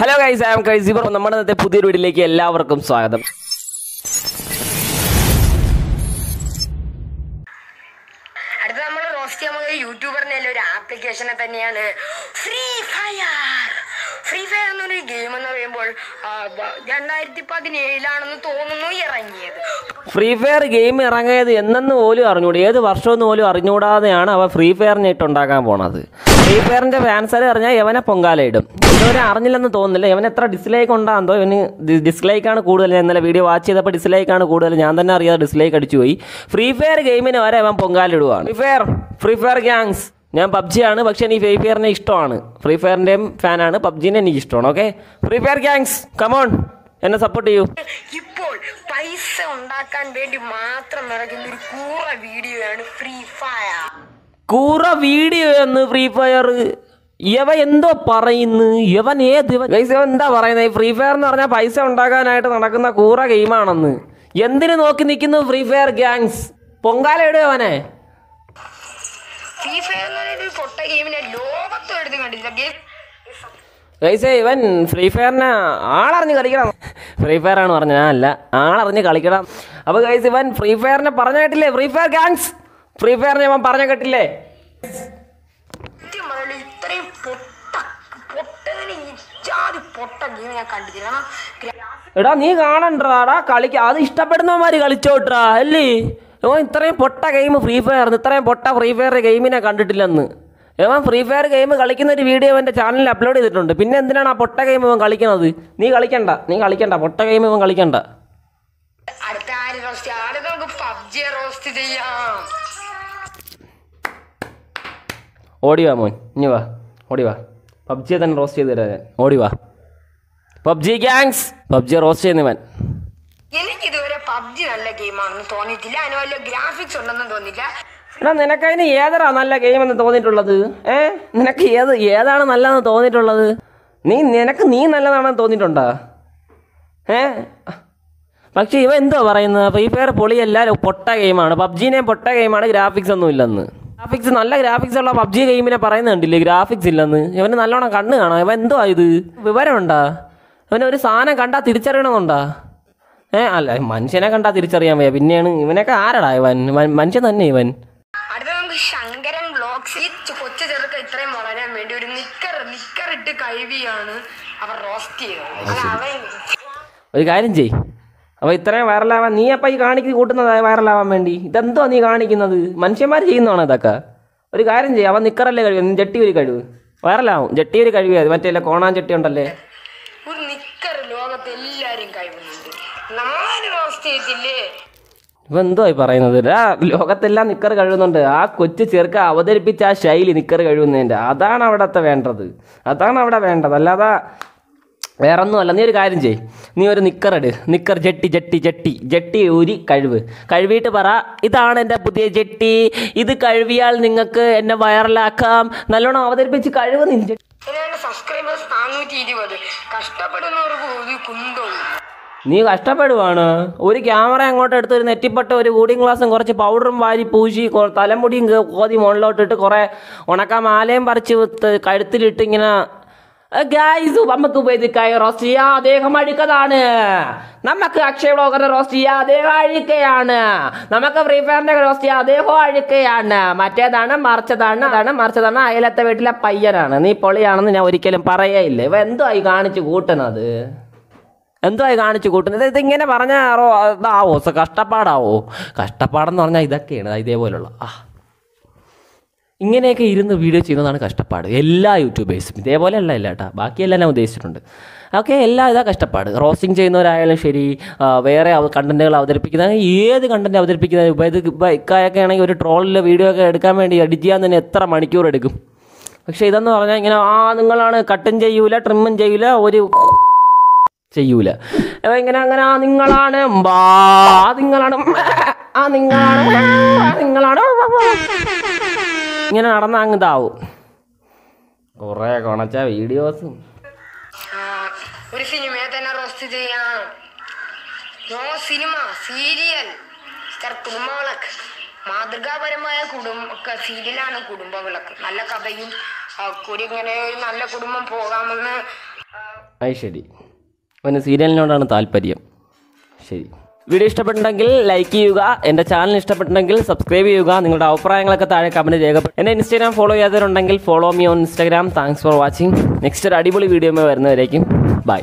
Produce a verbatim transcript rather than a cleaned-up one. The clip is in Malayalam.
Hello guys, I am crazy bro. നമ്മുടെ ഇന്നത്തെ പുതിയൊരു വീഡിയോയിലേക്ക് എല്ലാവർക്കും സ്വാഗതം. അടുത്ത നമ്മൾ റോസ്റ്റ് ചെയ്യാൻ പോകുന്ന യൂട്യൂബറിന്റെ ഒരു ആപ്ലിക്കേഷനെ തന്നെയാണ് ഫ്രീ ഫയർ. ഫ്രീ ഫയർ എന്നൊരു ഗെയിം എന്ന് പറയുമ്പോൾ രണ്ടായിരത്തി പതിനേഴിലാണെന്ന് തോന്നുന്നു ഇറങ്ങിയത്. ഫ്രീ ഫയർ ഗെയിം ഇറങ്ങിയത് എന്നെന്ന് പോലും അറിഞ്ഞൂടി, ഏത് വർഷമെന്ന് പോലും അറിഞ്ഞുകൂടാതെയാണ് അവ ഫ്രീ ഫയറിനെ ഇട്ടുണ്ടാക്കാൻ പോണത്. ഫ്രീ ഫയറിൻ്റെ ഫാൻസാരെ അറിഞ്ഞാൽ എവനെ പൊങ്കാലയിടും. ഇവനെ അറിഞ്ഞില്ലെന്ന് തോന്നുന്നില്ല. ഇവൻ എത്ര ഡിസ്ലൈക്ക് ഉണ്ടാകുന്നോ, ഇവന് ഡിസ്ലൈക്കാണ് കൂടുതൽ. ഇന്നലെ വീഡിയോ വാച്ച് ചെയ്തപ്പോൾ ഡിസ്ലൈക്കാണ് കൂടുതൽ. ഞാൻ തന്നെ അറിയാതെ ഡിസ്ലൈക്ക് അടിച്ചു പോയി. ഫ്രീ ഫയർ ഗെയിമിന് വരെ ഇവൻ പൊങ്കാലിടുകയാണ്. Free Fire Free Fire gangs. ഞാൻ പബ്ജി ആണ്, പക്ഷേ എനിക്ക് ഫ്രീ ഫയറിനെ ഇഷ്ടമാണ്. ഫ്രീ ഫയറിൻ്റെയും ഫാനാണ്, പബ്ജീനെ എനിക്ക് ഇഷ്ടമാണ്. Okay, Free Fire gangs come on, എന്നെ സപ്പോർട്ട് ചെയ്യൂ. ഇപ്പോൾ പൈസ ഉണ്ടാക്കാൻ വേണ്ടി മാത്രം ഇറങ്ങുന്ന ഒരു കൂറ വീഡിയോയാണ് ഫ്രീ ഫയർ. കൂറ വീഡിയോ എന്ന് ഫ്രീ ഫയർ ഇവ എന്തോ പറയുന്നു. ഇവൻ ഏത് ഗൈസ്, ഇവൻ എന്താ പറയുന്നത്? ഈ ഫ്രീ ഫയർ എന്ന് പറഞ്ഞാൽ പൈസ ഉണ്ടാക്കാനായിട്ട് നടക്കുന്ന കൂറ ഗെയിമാണെന്ന് എന്തിനു നോക്കി നിൽക്കുന്നു ഫ്രീ ഫയർ ഗ്യാങ്സ്? പൊങ്കാല ഇടുക അവനെ. ഗൈസേ, ഇവൻ ഫ്രീ ഫയറിനെ ആളറിഞ്ഞ് കളിക്കണം. ഫ്രീ ഫയർ ആണ് പറഞ്ഞത്, അല്ല ആളറിഞ്ഞ് കളിക്കണം. അപ്പോൾ ഗൈസ്, ഇവൻ ഫ്രീ ഫയറിനെ പറഞ്ഞ കേട്ടില്ലേ? ഫ്രീ ഫയർ ഗ്യാങ്സ് ഫ്രീ ഫയറിനെ ഇവൻ പറഞ്ഞ കേട്ടില്ലേ? എടാ നീ കാണണ്ടാടാ, കളിക്ക, അത് ഇഷ്ടപ്പെടുന്നവന്മാര് കളിച്ചോട്ടാ അല്ലേ. ഓ, ഇത്രയും പൊട്ട ഗെയിം ഫ്രീ ഫയർ, ഇത്രയും പൊട്ട ഫ്രീ ഫയർ ഗെയിമിനെ കണ്ടിട്ടില്ലെന്ന്. ഇവൻ ഫ്രീ ഫയർ ഗെയിം കളിക്കുന്ന ഒരു വീഡിയോ എൻ്റെ ചാനലിൽ അപ്ലോഡ് ചെയ്തിട്ടുണ്ട്. പിന്നെ എന്തിനാണ് ആ പൊട്ട ഗെയിം ഇവൻ കളിക്കുന്നത്? നീ കളിക്കണ്ട, നീ കളിക്കണ്ട പൊട്ട ഗെയിം ഇവൻ കളിക്കണ്ട. ഓടിവാ മോൻ, ഇനി വാ, ഓടിവാ. പബ്ജിയെ തന്നെ റോസ്റ്റ് ചെയ്ത് തരാൻ ഞാൻ, ഓടിവാ. പബ്ജി ഗ്യാങ്സ്, പബ്ജിയെ റോസ്റ്റ് ചെയ്യുന്നവൻ. എനിക്കിതുവരെ പബ്ജി നല്ല ഗെയിമാണെന്ന് തോന്നിയിട്ടില്ല, അതിന് വലിയ ഗ്രാഫിക്സ് ഉണ്ടെന്നും തോന്നിയില്ല. എടാ നിനക്കതിന് ഏതാ നല്ല ഗെയിം എന്ന് തോന്നിയിട്ടുള്ളത്? ഏ നിനക്ക് ഏത് ഏതാണ് നല്ലതെന്ന് തോന്നിയിട്ടുള്ളത്? നീ നിനക്ക് നീ നല്ലതാണെന്ന് തോന്നിയിട്ടുണ്ടോ? ഏ പക്ഷേ ഇവ എന്തോ പറയുന്നത്, ഫ്രീ ഫയർ പൊളിയല്ല, പൊട്ട ഗെയിമാണ്, പബ്ജീനെയും പൊട്ട ഗെയിമാണ്, ഗ്രാഫിക്സ് ഒന്നും ഇല്ലെന്ന്. ഗ്രാഫിക്സ് നല്ല ഗ്രാഫിക്സ് ഉള്ള പബ്ജി ഗെയിമിനെ പറയുന്നുണ്ടല്ലേ ഗ്രാഫിക്സ് ഇല്ലെന്ന്? ഇവന് നല്ലോണം കണ്ണ് കാണാം. ഇവ എന്തോ ഇത് വിവരമുണ്ടാ? ഇവന് ഒരു സാധനം കണ്ടാൽ തിരിച്ചറിയണമെന്നുണ്ടാ? ഏ അല്ല, മനുഷ്യനെ കണ്ടാൽ തിരിച്ചറിയാൻ വയ്യ, പിന്നെയാണ് ഇവനൊക്കെ ആരടാ? ഇവൻ മനുഷ്യൻ തന്നെ ഇവൻ. ഒരു കാര്യം ചെയ്, അപ്പോൾ ഇത്രയും വൈറലാവാൻ നീ അപ്പം ഈ കാണിക്കുന്നത് കൂട്ടുന്നതായ വൈറലാവാൻ വേണ്ടി ഇതെന്തോ നീ കാണിക്കുന്നത്? മനുഷ്യന്മാർ ചെയ്യുന്നതാണോ ഇതൊക്കെ? ഒരു കാര്യം ചെയ്യും, അവൻ നിക്കറല്ലേ കഴിവ്, ജട്ടി ഒരു കഴിവ്, വൈറലാവും ജട്ടി ഒരു കഴിവ്. അത് മറ്റേ കോണാൻ ജട്ടി ഉണ്ടല്ലേ, ഇപ്പം എന്തോ പറയുന്നത്? ആ ലോകത്തെല്ലാം നിക്കർ കഴിവുന്നുണ്ട്. ആ കൊച്ചു ചെറുക്ക അവതരിപ്പിച്ച ആ ശൈലി നിക്കർ കഴിവുന്നതിൻ്റെ അതാണ് അവിടത്തെ വേണ്ടത്, അതാണ് അവിടെ വേണ്ടത്, അല്ലാതെ വേറെ ഒന്നും അല്ല. നീ ഒരു കാര്യം ചെയ്, നീ ഒരു നിക്കറെടു, നിക്കർ ജട്ടി ജട്ടി ജട്ടി ജട്ടി ഊരി കഴിവ് കഴുകിയിട്ട് പറ, ഇതാണ് എൻ്റെ പുതിയ ജട്ടി, ഇത് കഴുകിയാൽ നിങ്ങൾക്ക് എന്നെ വൈറലാക്കാം, നല്ലോണം അവതരിപ്പിച്ച് കഴിവ്. നിന്റെ സബ്സ്ക്രൈബേഴ്സ് നാനൂറ്റി ഇരുപത്, കഷ്ടപ്പെടുന്നവർക്ക് ഒരു കുന്തവും. നീ കഷ്ടപ്പെടുവാണ്. ഒരു ക്യാമറ അങ്ങോട്ട് എടുത്ത് ഒരു നെറ്റിപ്പട്ട ഒരു കൂടിങ് ഗ്ലാസും കുറച്ച് പൗഡറും വാരി പൂശി തലമുടിയും കോതി മുകളിലോട്ടിട്ട് കുറേ ഉണക്ക മാലയും പറിച്ച് കഴുത്തിലിട്ട് ഇങ്ങനെ ഗൈസ് നമുക്ക് ഉപയോഗിക്കായി റോസ്റ്റ് ചെയ്യാം. അദ്ദേഹം അഴുക്കതാണ്, നമുക്ക് അക്ഷയ ബ്ലോഗറിനെ റോസ്റ്റ് ചെയ്യാം, അദ്ദേഹം അഴുക്കയാണ്, നമുക്ക് ഫ്രീ ഫയറിനെ റോസ്റ്റ് ചെയ്യാം, അദ്ദേഹം അഴുക്കയാണ്, മറ്റേതാണ് മറിച്ചതാണ് അതാണ് മറിച്ചതാണ് അയലത്തെ വീട്ടിലെ പയ്യനാണ്, നീ പൊളിയാണെന്ന് ഞാൻ ഒരിക്കലും പറയയില്ല. ഇവ എന്തോ ആയി കാണിച്ചു കൂട്ടുന്നത്? എന്തോ ആയി കാണിച്ചു കൂട്ടുന്നത്? ഇതിങ്ങനെ പറഞ്ഞാറോ അതാവോ കഷ്ടപ്പാടാവോ? കഷ്ടപ്പാടെന്ന് പറഞ്ഞാൽ ഇതൊക്കെയാണ്, ഇതേപോലുള്ള ആ ഇങ്ങനെയൊക്കെ ഇരുന്ന് വീഡിയോ ചെയ്യുന്നതാണ് കഷ്ടപ്പാട്. എല്ലാ യൂട്യൂബേഴ്സും ഇതേപോലെ അല്ല, ഇല്ല കേട്ടോ, ബാക്കിയെല്ലാം ഞാൻ ഉദ്ദേശിച്ചിട്ടുണ്ട്. ഓക്കെ, എല്ലാം ഇതാ കഷ്ടപ്പാട്. റോസ്റ്റിംഗ് ചെയ്യുന്നവരായാലും ശരി, വേറെ കണ്ടൻറ്റുകൾ അവതരിപ്പിക്കുന്ന ഏത് കണ്ടൻറ്റ് അവതരിപ്പിക്കുന്ന ബൈക്കൊക്കെ ആണെങ്കിൽ ഒരു ട്രോളിലെ വീഡിയോ ഒക്കെ എടുക്കാൻ വേണ്ടി എഡിറ്റ് ചെയ്യാൻ തന്നെ എത്ര മണിക്കൂർ എടുക്കും. പക്ഷേ ഇതെന്ന് പറഞ്ഞാൽ ഇങ്ങനെ ആ നിങ്ങളാണ് കട്ടും ചെയ്യൂല ട്രിമ്മും ചെയ്യൂല ഒരു ചെയ്യൂല, ഇങ്ങനെ അങ്ങനെ ആ നിങ്ങളാണ് ബാ നിങ്ങളാണ് ആ നിങ്ങളാണ് ആ നിങ്ങളാണ് ഇങ്ങനെ നടന്ന അങ്ങ് ഇതാവും. കുറെ കൊണച്ച വീഡിയോസും ഒരു സിനിമയെ തന്നെ റോസ്റ്റ് ചെയ്യാം. No cinema serial star Kudumbavilakku, മാതൃകാപരമായ കുടുംബ സീരിയലാണ് കുടുംബവിളക്ക്. നല്ല കഥയും ഒരു ഇങ്ങനെ ഒരു നല്ല കുടുംബം പോകാമെന്ന് അത് ശരി, അവന് സീരിയലിനോടാണ് താല്പര്യം. ശരി, വീഡിയോ ഇഷ്ടപ്പെട്ടുണ്ടെങ്കിൽ ലൈക്ക് ചെയ്യുക, എൻ്റെ ചാനൽ ഇഷ്ടപ്പെട്ടുണ്ടെങ്കിൽ സബ്സ്ക്രൈബ് ചെയ്യുക, നിങ്ങളുടെ അഭിപ്രായങ്ങളൊക്കെ താഴെ കമൻറ്റ് രേഖപ്പെടുത്തുക. എൻ്റെ ഇൻസ്റ്റാഗ്രാം ഫോളോ ചെയ്യാത്തവരുണ്ടെങ്കിൽ follow me on Instagram. Thanks for watching. Next ഒരു അടിപൊളി വീഡിയോ വരുന്നവരേക്കും ബൈ.